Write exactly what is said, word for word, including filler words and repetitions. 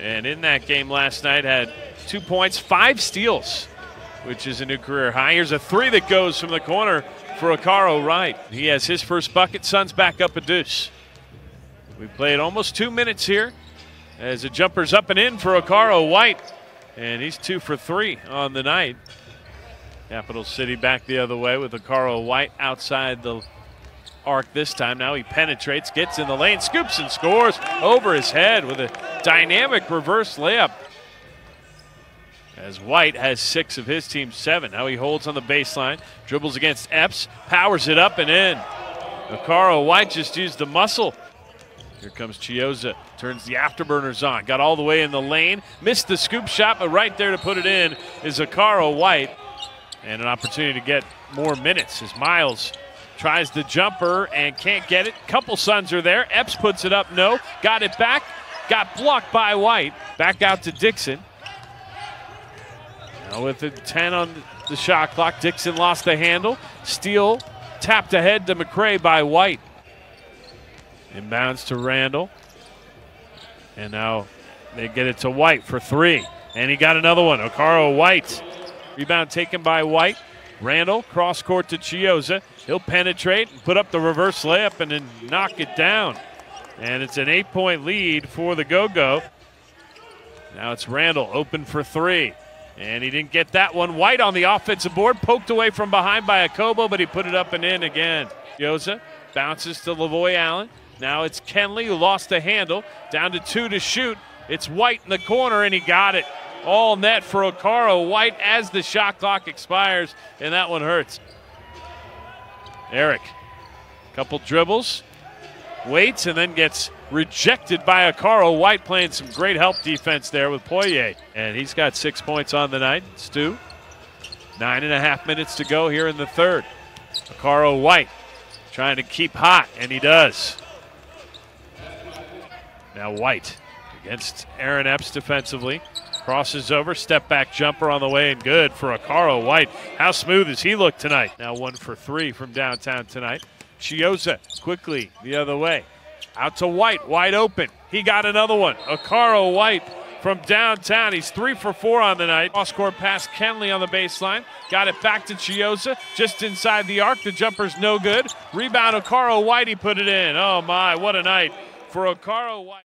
And in that game last night, had two points, five steals, which is a new career high. Here's a three that goes from the corner for Okaro White. He has his first bucket. Suns back up a deuce. We played almost two minutes here as the jumper's up and in for Okaro White. And he's two for three on the night. Capital City back the other way with Okaro White outside the arc this time. Now he penetrates, gets in the lane, scoops and scores over his head with a dynamic reverse layup. As White has six of his team's seven. Now he holds on the baseline, dribbles against Epps, powers it up and in. Okaro White just used the muscle. Here comes Chioza, turns the afterburners on, got all the way in the lane, missed the scoop shot, but right there to put it in is Okaro White. And an opportunity to get more minutes as Miles tries the jumper and can't get it. Couple Suns are there, Epps puts it up, no, got it back, got blocked by White. Back out to Dixon. Now with the ten on the shot clock, Dixon lost the handle. Steal, tapped ahead to McCray by White. Inbounds to Randall. And now they get it to White for three. And he got another one. Okaro White. Rebound taken by White. Randall cross court to Chioza. He'll penetrate and put up the reverse layup and then knock it down. And it's an eight-point lead for the Go-Go. Now it's Randall open for three. And he didn't get that one. White on the offensive board. Poked away from behind by Akobo, but he put it up and in again. Chioza bounces to Lavoy Allen. Now it's Kenley who lost the handle. Down to two to shoot. It's White in the corner, and he got it. All net for Okaro White as the shot clock expires, and that one hurts. Eric, couple dribbles, waits, and then gets rejected by Okaro White, playing some great help defense there with Poye. And he's got six points on the night. Stu, nine and a half minutes to go here in the third. Okaro White trying to keep hot, and he does. Now White against Aaron Epps defensively. Crosses over, step back jumper on the way and good for Okaro White. How smooth does he look tonight? Now one for three from downtown tonight. Chioza quickly the other way. Out to White, wide open. He got another one. Okaro White from downtown. He's three for four on the night. Cross-court pass, Kenley on the baseline. Got it back to Chioza, just inside the arc. The jumper's no good. Rebound, Okaro White, he put it in. Oh my, what a night for Okaro White.